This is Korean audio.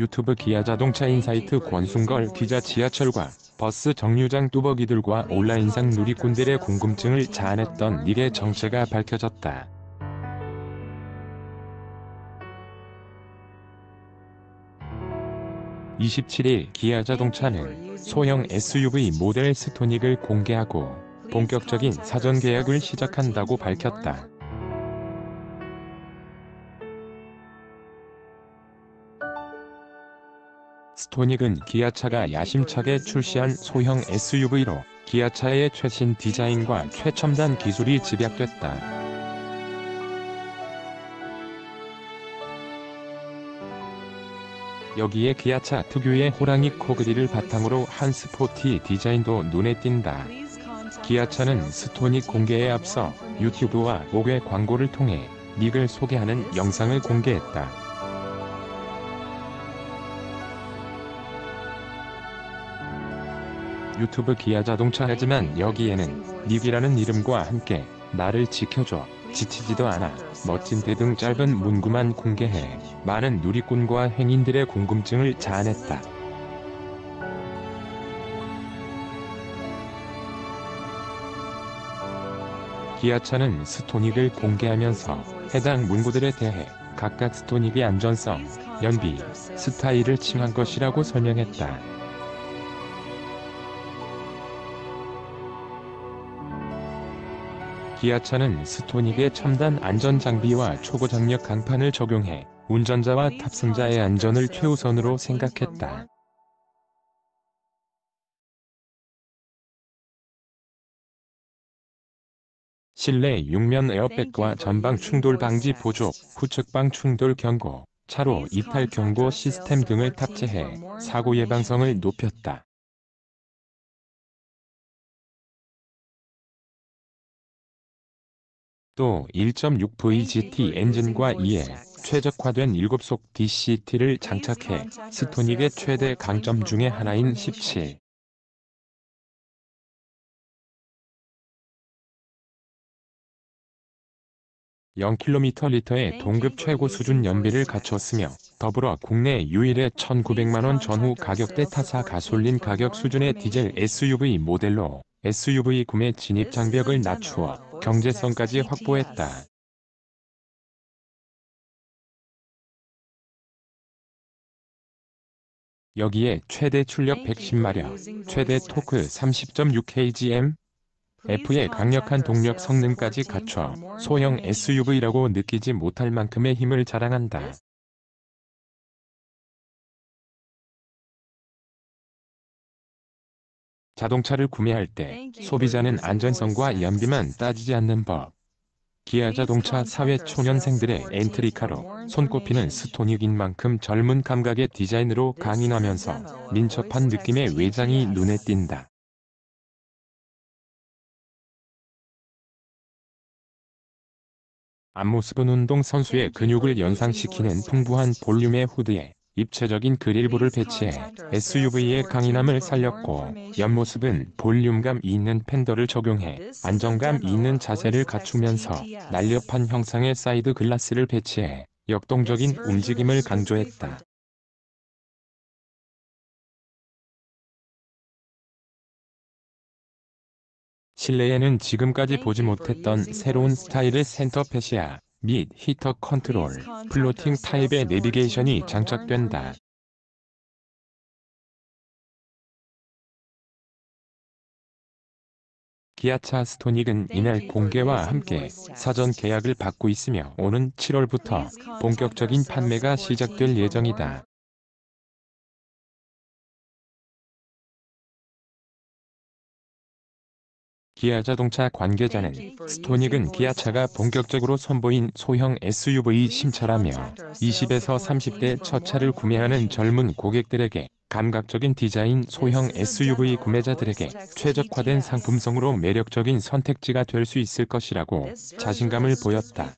유튜브 기아자동차 인사이트 권순걸 기자. 지하철과 버스 정류장 뚜벅이들과 온라인상 누리꾼들의 궁금증을 자아냈던 일의 정체가 밝혀졌다. (27일) 기아자동차는 소형 SUV 모델 스토닉을 공개하고 본격적인 사전 계약을 시작한다고 밝혔다. 스토닉은 기아차가 야심차게 출시한 소형 SUV로 기아차의 최신 디자인과 최첨단 기술이 집약됐다. 여기에 기아차 특유의 호랑이 코그릴을 바탕으로 한 스포티 디자인도 눈에 띈다. 기아차는 스토닉 공개에 앞서 유튜브와 목외 광고를 통해 닉을 소개하는 영상을 공개했다. 유튜브 기아자동차이지만 여기에는 닉이라는 이름과 함께 나를 지켜줘, 지치지도 않아, 멋진데 등 짧은 문구만 공개해 많은 누리꾼과 행인들의 궁금증을 자아냈다. 기아차는 스토닉을 공개하면서 해당 문구들에 대해 각각 스토닉의 안전성, 연비, 스타일을 칭한 것이라고 설명했다. 기아차는 스토닉의 첨단 안전장비와 초고장력 강판을 적용해 운전자와 탑승자의 안전을 최우선으로 생각했다. 실내 육면 에어백과 전방 충돌 방지 보조, 후측방 충돌 경고, 차로 이탈 경고 시스템 등을 탑재해 사고 예방성을 높였다. 또 1.6 VGT 엔진과 이에 최적화된 7속 DCT를 장착해 스토닉의 최대 강점 중의 하나인 17.0km/L의 동급 최고 수준 연비를 갖췄으며 더불어 국내 유일의 1,900만원 전후 가격대 타사 가솔린 가격 수준의 디젤 SUV 모델로 SUV 구매 진입 장벽을 낮추어 경제성까지 확보했다. 여기에 최대 출력 110마력, 최대 토크 30.6kgm, F의 강력한 동력 성능까지 갖춰 소형 SUV라고 느끼지 못할 만큼의 힘을 자랑한다. 자동차를 구매할 때 소비자는 안전성과 연비만 따지지 않는 법. 기아자동차 사회 초년생들의 엔트리카로 손꼽히는 스토닉인 만큼 젊은 감각의 디자인으로 강인하면서 민첩한 느낌의 외장이 눈에 띈다. 앞모습은 운동선수의 근육을 연상시키는 풍부한 볼륨의 후드에 입체적인 그릴부를 배치해 SUV의 강인함을 살렸고, 옆모습은 볼륨감 있는 팬더를 적용해 안정감 있는 자세를 갖추면서 날렵한 형상의 사이드 글라스를 배치해 역동적인 움직임을 강조했다. 실내에는 지금까지 보지 못했던 새로운 스타일의 센터 패시아 및 히터 컨트롤, 플로팅 타입의 내비게이션이 장착된다. 기아차 스토닉은 이날 공개와 함께 사전 계약을 받고 있으며 오는 7월부터 본격적인 판매가 시작될 예정이다. 기아자동차 관계자는 스토닉은 기아차가 본격적으로 선보인 소형 SUV 신차라며 20에서 30대 첫 차를 구매하는 젊은 고객들에게 감각적인 디자인, 소형 SUV 구매자들에게 최적화된 상품성으로 매력적인 선택지가 될 수 있을 것이라고 자신감을 보였다.